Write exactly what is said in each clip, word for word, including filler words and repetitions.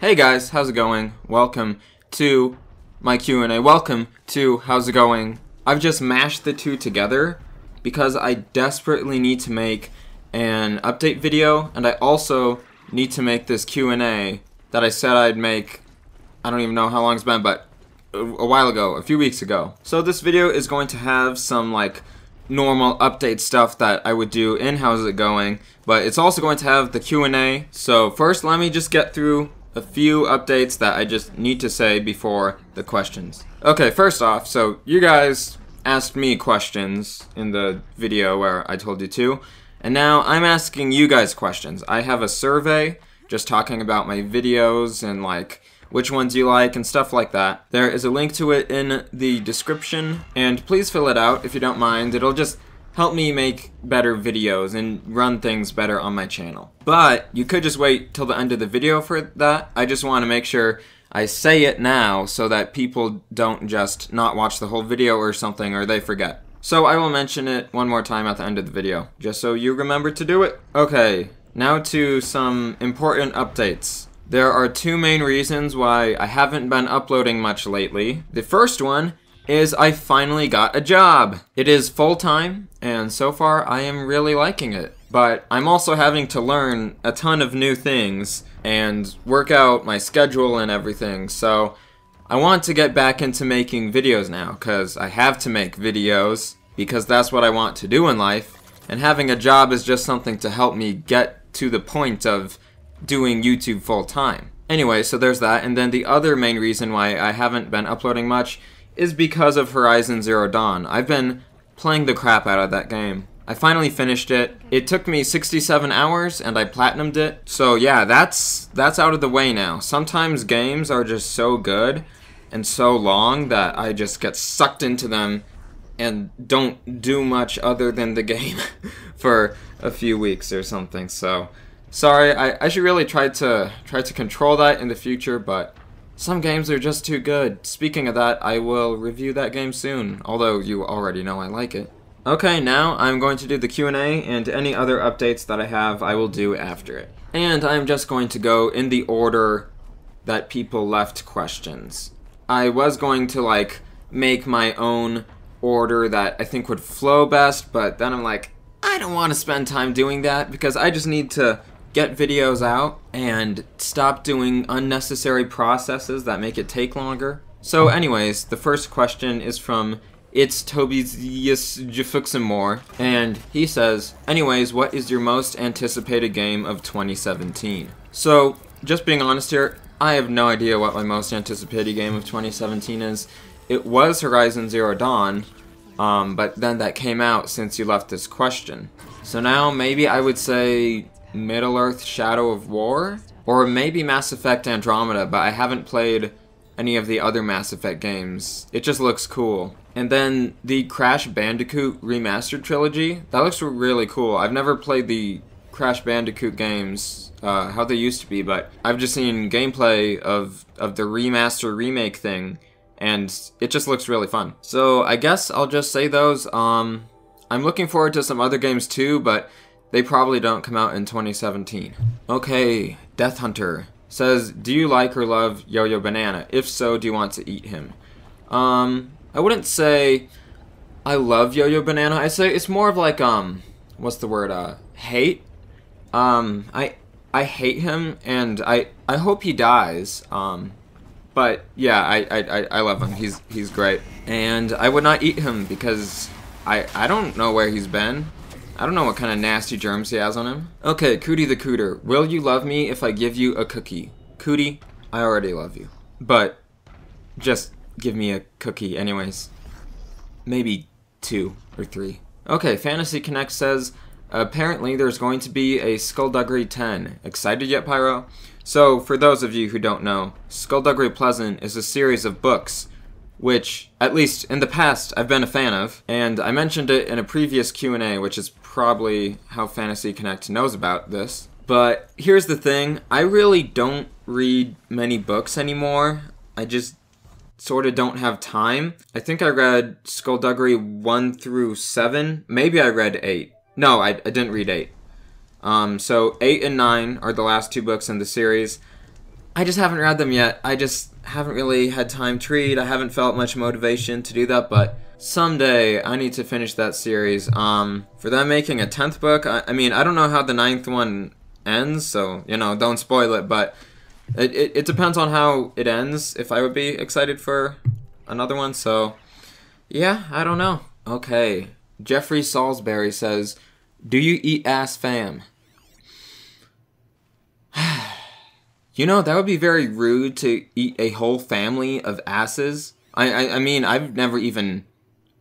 Hey guys, how's it going? Welcome to my Q and A. Welcome to How's It Going? I've just mashed the two together because I desperately need to make an update video, and I also need to make this Q and A that I said I'd make, I don't even know how long it's been, but a while ago, a few weeks ago. So this video is going to have some like normal update stuff that I would do in How's It Going, but it's also going to have the Q and A. So first let me just get through a few updates that I just need to say before the questions. Okay, first off, so you guys asked me questions in the video where I told you to, and now I'm asking you guys questions. I have a survey just talking about my videos and like which ones you like and stuff like that. There is a link to it in the description, and please fill it out if you don't mind. It'll just help me make better videos and run things better on my channel. But you could just wait till the end of the video for that. I just want to make sure I say it now so that people don't just not watch the whole video or something, or they forget. So I will mention it one more time at the end of the video, just so you remember to do it. Okay, now to some important updates. There are two main reasons why I haven't been uploading much lately. The first one is I finally got a job. It is full-time, and so far I am really liking it. But I'm also having to learn a ton of new things and work out my schedule and everything, so I want to get back into making videos now, because I have to make videos, because that's what I want to do in life, and having a job is just something to help me get to the point of doing YouTube full-time. Anyway, so there's that, and then the other main reason why I haven't been uploading much is because of Horizon Zero Dawn. I've been playing the crap out of that game. I finally finished it. It took me sixty-seven hours and I platinumed it. So yeah, that's that's out of the way now. Sometimes games are just so good and so long that I just get sucked into them and don't do much other than the game for a few weeks or something. So sorry, I, I should really try to try to control that in the future, but some games are just too good. Speaking of that, I will review that game soon, although you already know I like it. Okay, now I'm going to do the Q and A, and any other updates that I have, I will do after it. And I'm just going to go in the order that people left questions. I was going to, like, make my own order that I think would flow best, but then I'm like, I don't want to spend time doing that, because I just need to get videos out and stop doing unnecessary processes that make it take longer. So anyways, the first question is from It's Toby's Yes Jfixin More, and he says, anyways, what is your most anticipated game of twenty seventeen? So just being honest here, I have no idea what my most anticipated game of twenty seventeen is. It was Horizon Zero Dawn, um, but then that came out since you left this question. So now maybe I would say Middle-earth: Shadow of War, or maybe Mass Effect Andromeda, but I haven't played any of the other Mass Effect games. It just looks cool. And then the Crash Bandicoot Remastered Trilogy, that looks really cool. I've never played the Crash Bandicoot games, uh, how they used to be, but I've just seen gameplay of, of the remaster remake thing, and it just looks really fun. So I guess I'll just say those. Um, I'm looking forward to some other games too, but they probably don't come out in twenty seventeen. Okay, Death Hunter says, do you like or love Yo-Yo Banana? If so, do you want to eat him? Um, I wouldn't say I love Yo-Yo Banana. I say it's more of like, um, what's the word, uh, hate? Um, I I hate him, and I, I hope he dies. Um, but yeah, I, I, I love him. He's, he's great. And I would not eat him because I, I don't know where he's been. I don't know what kind of nasty germs he has on him. Okay, Cootie the Cooter. Will you love me if I give you a cookie? Cootie, I already love you. But just give me a cookie anyways. Maybe two or three. Okay, Fantasy Connect says, apparently there's going to be a Skullduggery ten. Excited yet, Pyro? So, for those of you who don't know, Skullduggery Pleasant is a series of books, which, at least in the past, I've been a fan of, and I mentioned it in a previous Q and A, which is probably how Fantasy Connect knows about this. But here's the thing, I really don't read many books anymore. I just sort of don't have time. I think I read Skullduggery one through seven. Maybe I read eight. No, I, I didn't read eight. Um, so eight and nine are the last two books in the series. I just haven't read them yet. I just haven't really had time to read. I haven't felt much motivation to do that, but someday I need to finish that series. Um, for them making a tenth book, I, I mean, I don't know how the ninth one ends, so, you know, don't spoil it, but it, it, it depends on how it ends if I would be excited for another one, so yeah, I don't know. Okay, Jeffrey Salisbury says, do you eat ass, fam? You know, that would be very rude to eat a whole family of asses. I, I I mean, I've never even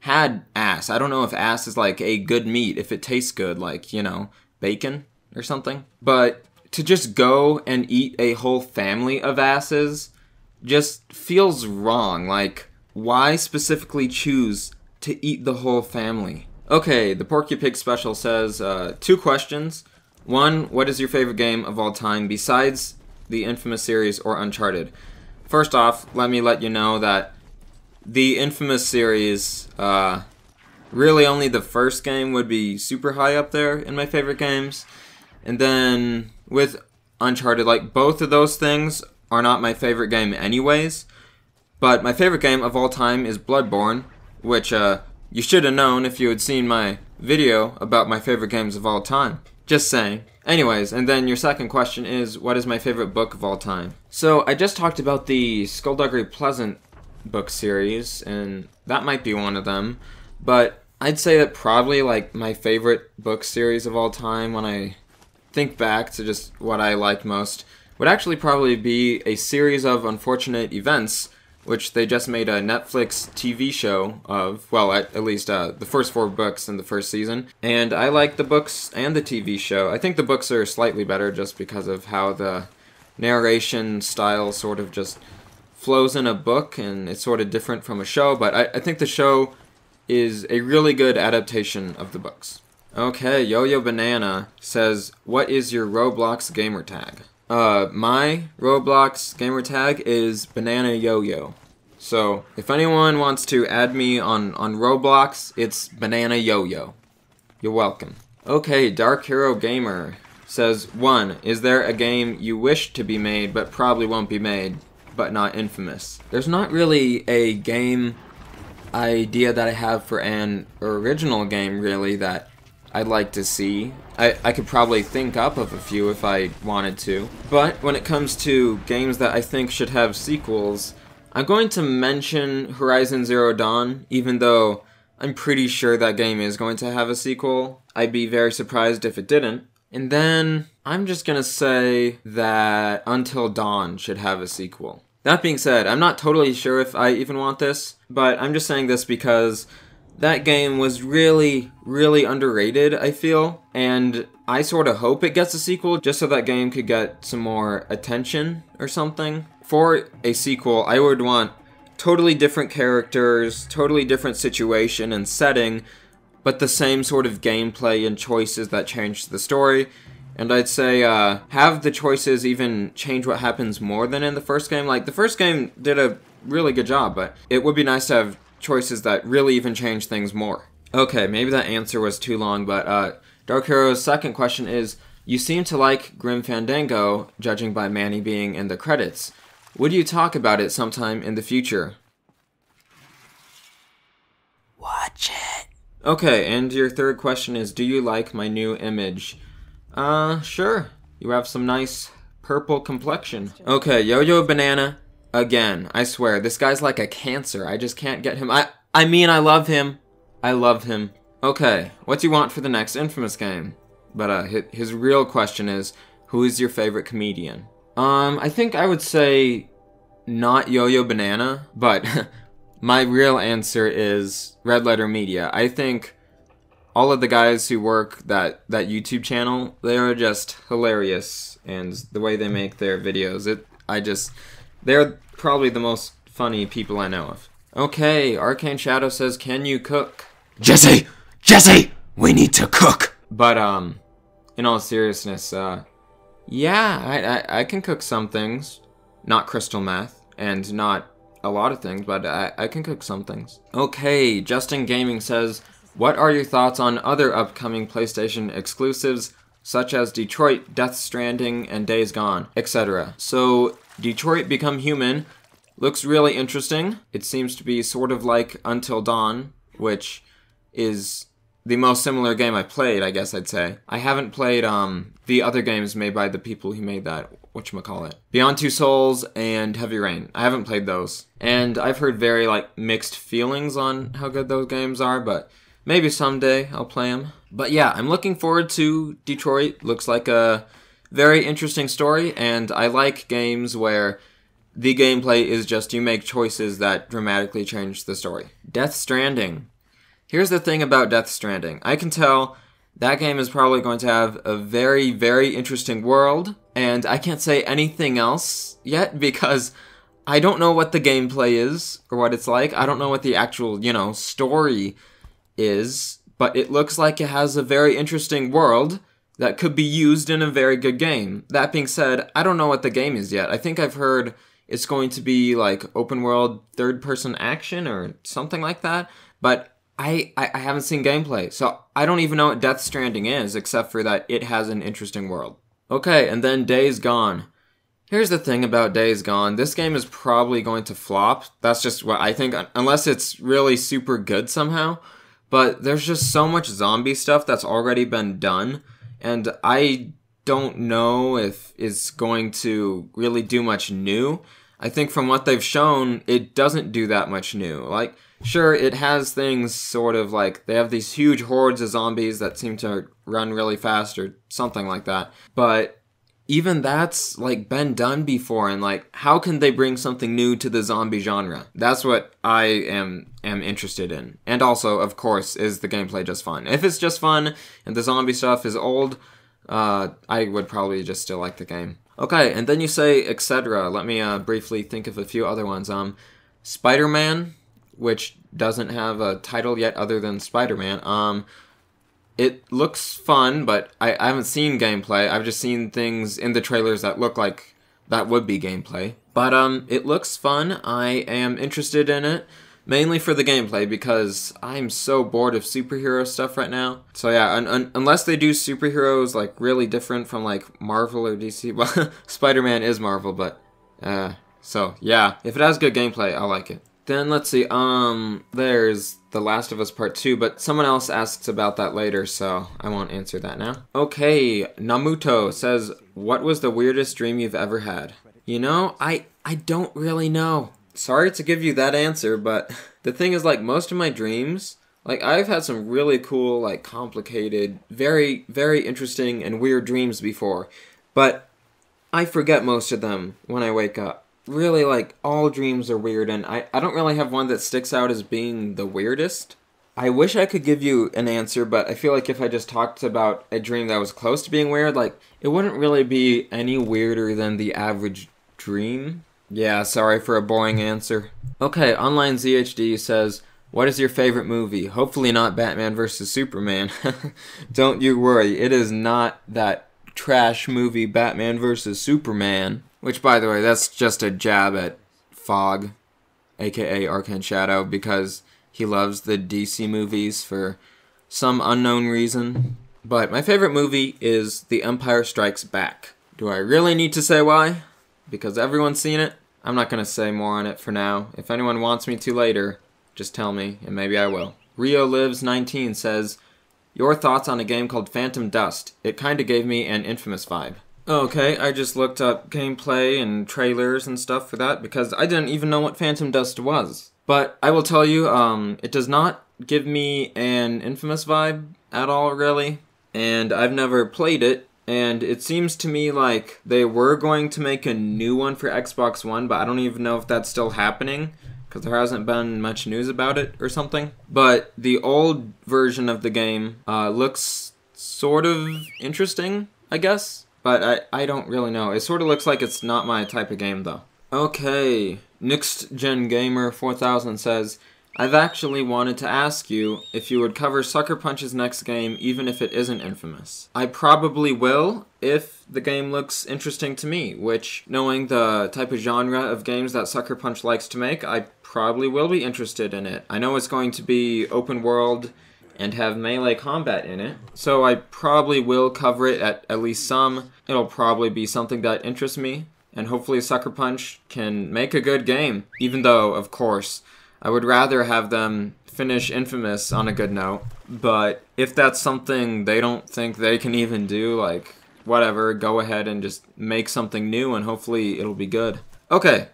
had ass. I don't know if ass is like a good meat, if it tastes good, like, you know, bacon or something. But to just go and eat a whole family of asses just feels wrong. Like, why specifically choose to eat the whole family? Okay, the Porky Pig Special says, uh, two questions. One, what is your favorite game of all time besides the Infamous series or Uncharted? First off, let me let you know that the Infamous series, uh, really only the first game would be super high up there in my favorite games. And then with Uncharted, like, both of those things are not my favorite game anyways. But my favorite game of all time is Bloodborne, which, uh, you should have known if you had seen my video about my favorite games of all time. Just saying. Anyways, and then your second question is, what is my favorite book of all time? So, I just talked about the Skullduggery Pleasant book series, and that might be one of them, but I'd say that probably, like, my favorite book series of all time, when I think back to just what I liked most, would actually probably be A Series of Unfortunate Events, which they just made a Netflix T V show of, well, at, at least uh, the first four books in the first season. And I like the books and the T V show. I think the books are slightly better just because of how the narration style sort of just flows in a book, and it's sort of different from a show, but I, I think the show is a really good adaptation of the books. Okay, Yo-Yo Banana says, what is your Roblox gamertag? Uh, my Roblox gamertag is Banana Yo-Yo. So, if anyone wants to add me on, on Roblox, it's Banana Yo-Yo. You're welcome. Okay, Dark Hero Gamer says, one, is there a game you wish to be made but probably won't be made, but not Infamous? There's not really a game idea that I have for an original game, really, that I'd like to see. I, I could probably think up of a few if I wanted to. But when it comes to games that I think should have sequels, I'm going to mention Horizon Zero Dawn, even though I'm pretty sure that game is going to have a sequel. I'd be very surprised if it didn't. And then I'm just gonna say that Until Dawn should have a sequel. That being said, I'm not totally sure if I even want this, but I'm just saying this because that game was really, really underrated, I feel, and I sort of hope it gets a sequel just so that game could get some more attention or something. For a sequel, I would want totally different characters, totally different situation and setting, but the same sort of gameplay and choices that changed the story. And I'd say, uh, have the choices even change what happens more than in the first game. Like, the first game did a really good job, but it would be nice to have choices that really even change things more. Okay, maybe that answer was too long, but uh, Dark Hero's second question is, you seem to like Grim Fandango, judging by Manny being in the credits. Would you talk about it sometime in the future? Watch it. Okay, and your third question is, do you like my new image? Uh, sure. You have some nice purple complexion. Okay, Yo-Yo Banana. Again, I swear, this guy's like a cancer. I just can't get him. I I mean, I love him. I love him. Okay, what do you want for the next Infamous game? But uh, his, his real question is, who is your favorite comedian? Um, I think I would say not Yo-Yo Banana, but my real answer is Red Letter Media. I think all of the guys who work that, that YouTube channel, they are just hilarious. And the way they make their videos, it I just... they're probably the most funny people I know of. Okay, ArkayneShad0w says, can you cook? Jesse! Jesse! We need to cook! But, um, in all seriousness, uh, yeah, I, I, I can cook some things. Not crystal meth, and not a lot of things, but I, I can cook some things. Okay, Justin Gaming says, what are your thoughts on other upcoming PlayStation exclusives, such as Detroit, Death Stranding, and Days Gone, et cetera? So, Detroit Become Human looks really interesting. It seems to be sort of like Until Dawn, which is the most similar game I played, I guess I'd say. I haven't played um, the other games made by the people who made that, whatchamacallit. Beyond Two Souls and Heavy Rain. I haven't played those. And I've heard very, like, mixed feelings on how good those games are, but maybe someday I'll play them. But yeah, I'm looking forward to Detroit. Looks like a very interesting story, and I like games where the gameplay is just you make choices that dramatically change the story. Death Stranding. Here's the thing about Death Stranding. I can tell that game is probably going to have a very, very interesting world, and I can't say anything else yet because I don't know what the gameplay is or what it's like. I don't know what the actual, you know, story is, but it looks like it has a very interesting world that could be used in a very good game. That being said, I don't know what the game is yet. I think I've heard it's going to be like open world, third-person action or something like that, but I, I haven't seen gameplay, so I don't even know what Death Stranding is, except for that it has an interesting world. Okay, and then Days Gone. Here's the thing about Days Gone. This game is probably going to flop. That's just what I think, unless it's really super good somehow. But there's just so much zombie stuff that's already been done, and I don't know if it's going to really do much new. I think from what they've shown, it doesn't do that much new. Like, sure, it has things sort of like, they have these huge hordes of zombies that seem to run really fast or something like that, but even that's, like, been done before, and, like, how can they bring something new to the zombie genre? That's what I am, am interested in. And also, of course, is the gameplay just fun? If it's just fun, and the zombie stuff is old, uh, I would probably just still like the game. Okay, and then you say, et cetera. Let me, uh, briefly think of a few other ones. Um, Spider-Man, which doesn't have a title yet other than Spider-Man. Um, it looks fun, but I, I haven't seen gameplay. I've just seen things in the trailers that look like that would be gameplay. But um, it looks fun. I am interested in it, mainly for the gameplay, because I'm so bored of superhero stuff right now. So yeah, un un unless they do superheroes like really different from like Marvel or D C. Well, Spider-Man is Marvel, but uh, so yeah, if it has good gameplay, I like it. Then, let's see, um, there's The Last of Us Part two, but someone else asks about that later, so I won't answer that now. Okay, Namuto says, what was the weirdest dream you've ever had? You know, I, I don't really know. Sorry to give you that answer, but the thing is, like, most of my dreams, like, I've had some really cool, like, complicated, very, very interesting and weird dreams before, but I forget most of them when I wake up. Really, like, all dreams are weird, and I, I don't really have one that sticks out as being the weirdest. I wish I could give you an answer, but I feel like if I just talked about a dream that was close to being weird, like, it wouldn't really be any weirder than the average dream. Yeah, sorry for a boring answer. Okay, Online Z H D says, what is your favorite movie? Hopefully not Batman versus Superman. Don't you worry, it is not that trash movie Batman versus Superman. Which, by the way, that's just a jab at Fog, aka ArkayneShad0w, because he loves the D C movies for some unknown reason. But my favorite movie is The Empire Strikes Back. Do I really need to say why? Because everyone's seen it? I'm not going to say more on it for now. If anyone wants me to later, just tell me, and maybe I will. Rio Lives nineteen says, your thoughts on a game called Phantom Dust. It kinda gave me an Infamous vibe. Okay, I just looked up gameplay and trailers and stuff for that because I didn't even know what Phantom Dust was. But I will tell you, um, it does not give me an Infamous vibe at all, really. And I've never played it, and it seems to me like they were going to make a new one for Xbox One, but I don't even know if that's still happening because there hasn't been much news about it or something. But the old version of the game uh, looks sort of interesting, I guess. But I, I don't really know. It sort of looks like it's not my type of game, though. Okay, Next Gen Gamer four thousand says, I've actually wanted to ask you if you would cover Sucker Punch's next game, even if it isn't Infamous. I probably will, if the game looks interesting to me, which, knowing the type of genre of games that Sucker Punch likes to make, I probably will be interested in it. I know it's going to be open world and have melee combat in it, so I probably will cover it at at least some. It'll probably be something that interests me, and hopefully Sucker Punch can make a good game, even though, of course, I would rather have them finish Infamous on a good note, but if that's something they don't think they can even do, like, whatever, go ahead and just make something new and hopefully it'll be good. Okay,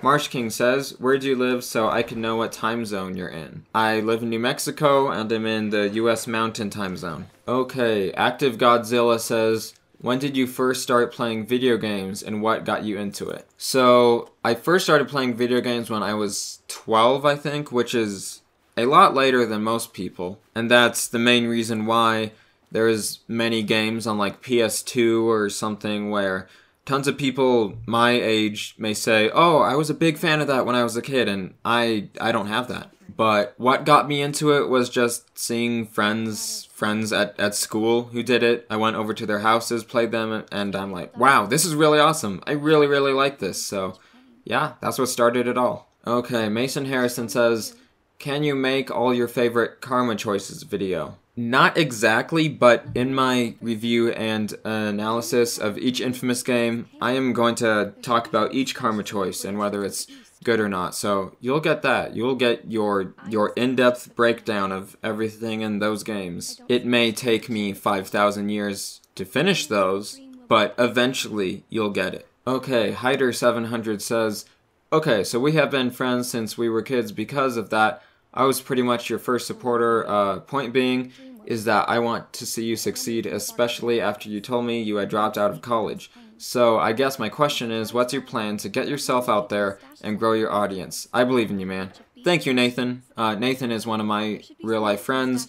Marsh King says, where do you live so I can know what time zone you're in? I live in New Mexico and I'm in the U S Mountain time zone. Okay, Active Godzilla says, when did you first start playing video games and what got you into it? So, I first started playing video games when I was twelve, I think, which is a lot later than most people, and that's the main reason why there's many games on like P S two or something where tons of people my age may say, oh, I was a big fan of that when I was a kid, and I I don't have that. But what got me into it was just seeing friends friends at, at school who did it. I went over to their houses, played them, and I'm like, wow, this is really awesome. I really, really like this. So yeah, that's what started it all. Okay, Mason Harrison says, can you make all your favorite karma choices video? Not exactly, but in my review and analysis of each Infamous game, I am going to talk about each karma choice and whether it's good or not. So you'll get that. You'll get your your in-depth breakdown of everything in those games. It may take me five thousand years to finish those, but eventually you'll get it. Okay, Hider seven hundred says, okay, so we have been friends since we were kids because of that. I was pretty much your first supporter, uh, point being is that I want to see you succeed, especially after you told me you had dropped out of college. So I guess my question is, what's your plan to get yourself out there and grow your audience? I believe in you, man. Thank you, Nathan. Uh, Nathan is one of my real-life friends,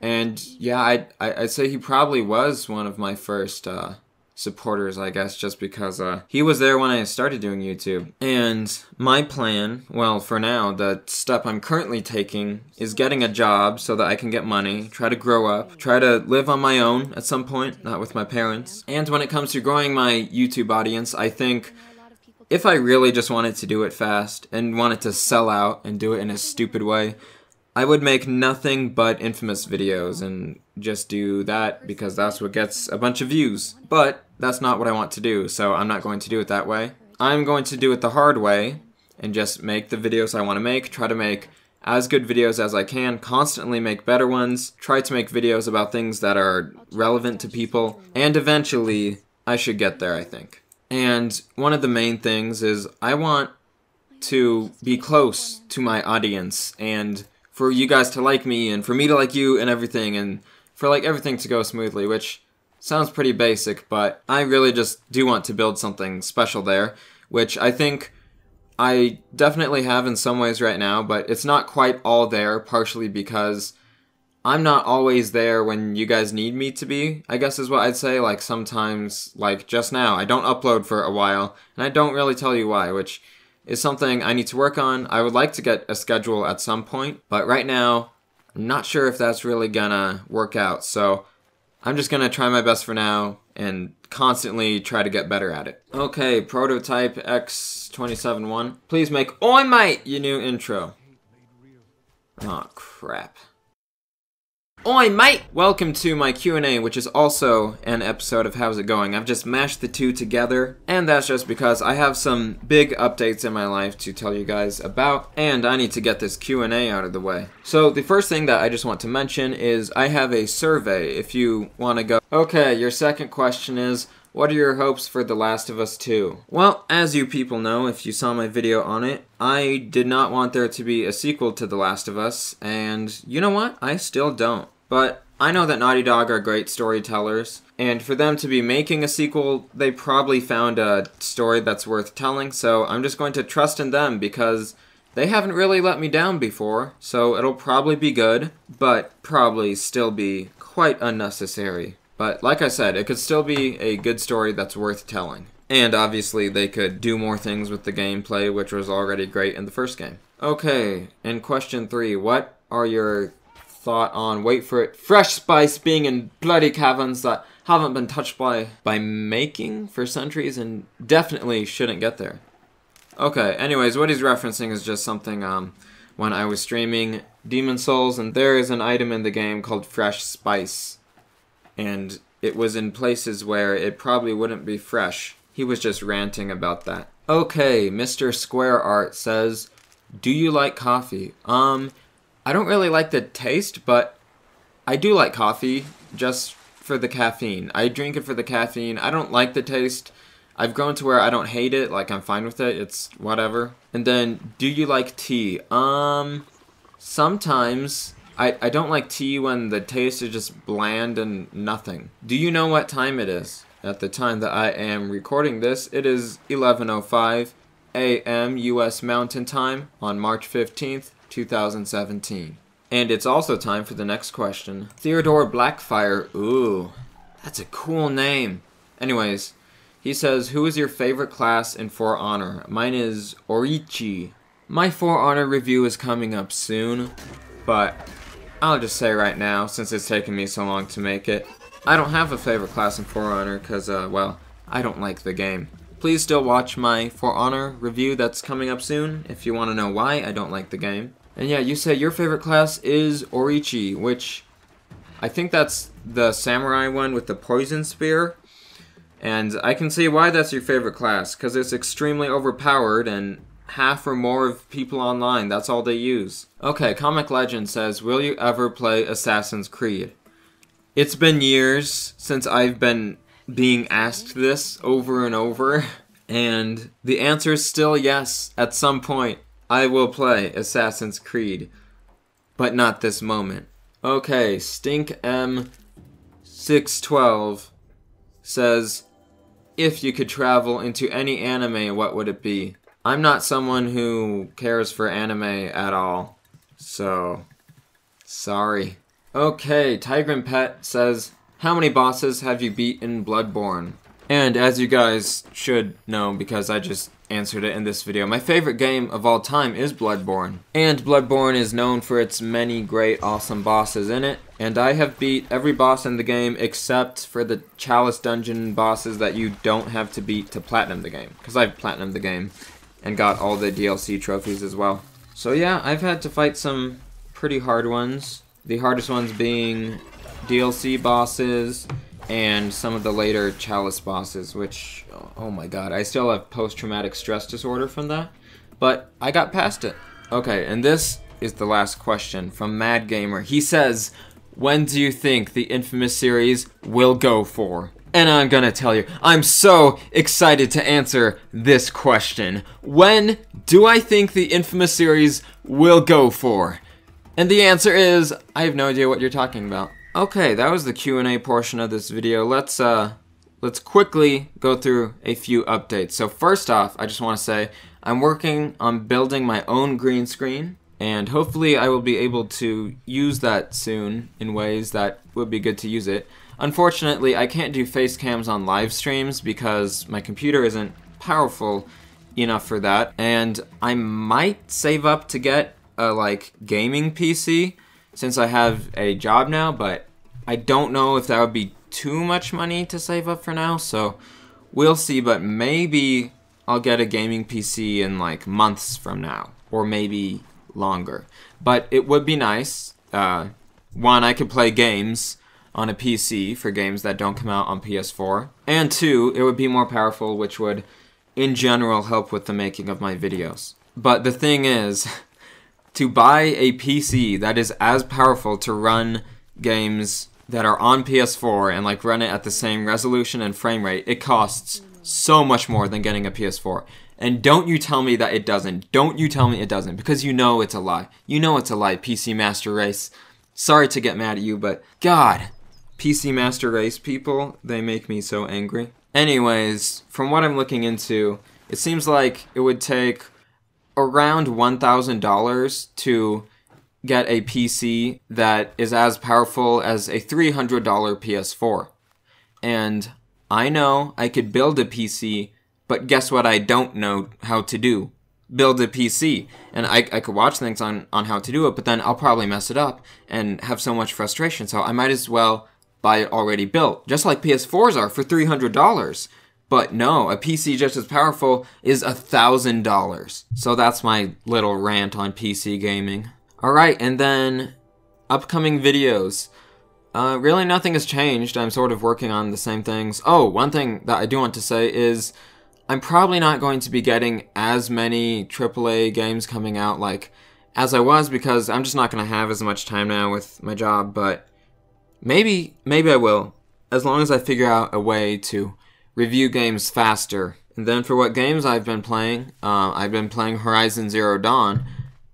and yeah, I'd, I'd say he probably was one of my first uh, supporters, I guess, just because uh, he was there when I started doing YouTube. And my plan, well, for now, the step I'm currently taking is getting a job so that I can get money, try to grow up, try to live on my own at some point, not with my parents. And when it comes to growing my YouTube audience, I think if I really just wanted to do it fast and wanted to sell out and do it in a stupid way, I would make nothing but Infamous videos and just do that because that's what gets a bunch of views. But that's not what I want to do, so I'm not going to do it that way. I'm going to do it the hard way and just make the videos I want to make, try to make as good videos as I can, constantly make better ones, try to make videos about things that are relevant to people, and eventually I should get there, I think. And one of the main things is I want to be close to my audience and for you guys to like me, and for me to like you, and everything, and for like everything to go smoothly, which sounds pretty basic, but I really just do want to build something special there, which I think I definitely have in some ways right now, but it's not quite all there, partially because I'm not always there when you guys need me to be, I guess is what I'd say. Like sometimes, like just now, I don't upload for a while, and I don't really tell you why, which is something I need to work on. I would like to get a schedule at some point, but right now, I'm not sure if that's really gonna work out, so I'm just gonna try my best for now and constantly try to get better at it. Okay, Prototype X two seven one, please make Oi Mate your new intro. Aw, oh, crap. Oi Mate! Welcome to my Q and A, which is also an episode of How's It Going. I've just mashed the two together, and that's just because I have some big updates in my life to tell you guys about, and I need to get this Q and A out of the way. So the first thing that I just want to mention is I have a survey if you want to go. Okay, your second question is, what are your hopes for The Last of Us two? Well, as you people know, if you saw my video on it, I did not want there to be a sequel to The Last of Us, and you know what? I still don't. But I know that Naughty Dog are great storytellers, and for them to be making a sequel, they probably found a story that's worth telling, so I'm just going to trust in them because they haven't really let me down before, so it'll probably be good, but probably still be quite unnecessary. But like I said, it could still be a good story that's worth telling. And obviously they could do more things with the gameplay, which was already great in the first game. Okay, and question three, what are your thought on, wait for it, Fresh Spice being in bloody caverns that haven't been touched by by making for centuries and definitely shouldn't get there. Okay, anyways, what he's referencing is just something um when I was streaming Demon Souls, and there is an item in the game called Fresh Spice, and it was in places where it probably wouldn't be fresh, He was just ranting about that. Okay, Mister Square Art says, do you like coffee? Um, I don't really like the taste, but I do like coffee just for the caffeine. I drink it for the caffeine. I don't like the taste. I've grown to where I don't hate it. Like, I'm fine with it. It's whatever. And then, do you like tea? Um, sometimes. I, I don't like tea when the taste is just bland and nothing. Do you know what time it is? At the time that I am recording this, it is eleven oh five a m U S Mountain Time on March fifteenth, two thousand seventeen. And it's also time for the next question. Theodore Blackfire, ooh, that's a cool name. Anyways, he says, who is your favorite class in For Honor? Mine is Ōrochi. My For Honor review is coming up soon, but I'll just say right now, since it's taken me so long to make it, I don't have a favorite class in For Honor because, uh, well, I don't like the game. Please still watch my For Honor review that's coming up soon if you want to know why I don't like the game. And yeah, you say your favorite class is Ōrochi, which I think that's the samurai one with the poison spear. And I can see why that's your favorite class, because it's extremely overpowered and half or more of people online, that's all they use. Okay, Comic Legend says, will you ever play Assassin's Creed? It's been years since I've been being asked this over and over, and the answer is still yes. At some point, I will play Assassin's Creed, but not this moment. Okay, Stink M six twelve says, if you could travel into any anime, what would it be? I'm not someone who cares for anime at all, so sorry. Okay, Tigran Pet says, how many bosses have you beat in Bloodborne? And as you guys should know, because I just answered it in this video, my favorite game of all time is Bloodborne. And Bloodborne is known for its many great, awesome bosses in it. And I have beat every boss in the game except for the Chalice Dungeon bosses that you don't have to beat to platinum the game. Because I've platinumed the game and got all the D L C trophies as well. So yeah, I've had to fight some pretty hard ones. The hardest ones being D L C bosses and some of the later Chalice bosses, which, oh my god, I still have post-traumatic stress disorder from that, but I got past it. Okay, and this is the last question from Mad Gamer. He says, when do you think the infamous series will go for? And I'm gonna tell you, I'm so excited to answer this question. When do I think the infamous series will go for? And the answer is, I have no idea what you're talking about. Okay, that was the Q and A portion of this video. Let's uh, let's quickly go through a few updates. So first off, I just want to say I'm working on building my own green screen, and hopefully I will be able to use that soon in ways that would be good to use it. Unfortunately, I can't do face cams on live streams because my computer isn't powerful enough for that, and I might save up to get a like gaming P C since I have a job now, but I don't know if that would be too much money to save up for now, so we'll see, but maybe I'll get a gaming P C in like months from now, or maybe longer. But it would be nice. Uh, one, I could play games on a P C for games that don't come out on P S four, and two, it would be more powerful, which would, in general, help with the making of my videos. But the thing is, to buy a P C that is as powerful to run games that are on P S four and like run it at the same resolution and frame rate, it costs so much more than getting a P S four. And don't you tell me that it doesn't. Don't you tell me it doesn't, because you know it's a lie. You know it's a lie, P C Master Race. Sorry to get mad at you, but God, P C Master Race people, they make me so angry. Anyways, from what I'm looking into, it seems like it would take around one thousand dollars to get a P C that is as powerful as a three hundred dollar P S four. And I know I could build a P C, but guess what I don't know how to do? Build a P C. And I, I could watch things on, on how to do it, but then I'll probably mess it up and have so much frustration, so I might as well buy it already built, just like P S fours are for three hundred dollars. But no, a P C just as powerful is one thousand dollars. So that's my little rant on P C gaming. Alright, and then upcoming videos. Uh, really nothing has changed. I'm sort of working on the same things. Oh, one thing that I do want to say is I'm probably not going to be getting as many triple A games coming out like as I was, because I'm just not going to have as much time now with my job, but maybe, maybe I will, as long as I figure out a way to review games faster. And then for what games I've been playing, uh, I've been playing Horizon Zero Dawn,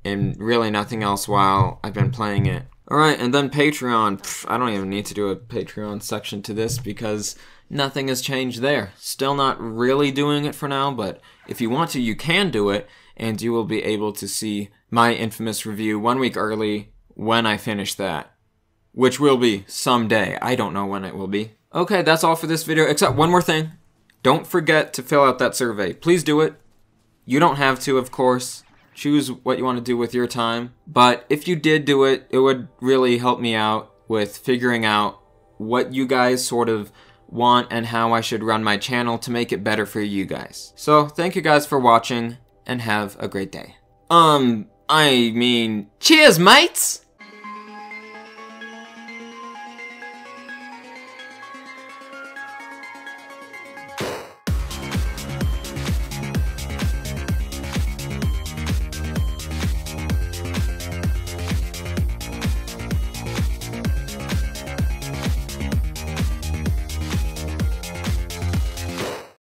and really nothing else while I've been playing it. Alright, and then Patreon. Pfft, I don't even need to do a Patreon section to this because nothing has changed there. Still not really doing it for now, but if you want to, you can do it, and you will be able to see my infamous review one week early when I finish that. Which will be someday. I don't know when it will be. Okay, that's all for this video, except one more thing. Don't forget to fill out that survey. Please do it. You don't have to, of course. Choose what you want to do with your time, but if you did do it, it would really help me out with figuring out what you guys sort of want and how I should run my channel to make it better for you guys. So thank you guys for watching, and have a great day. Um, I mean, cheers, mates!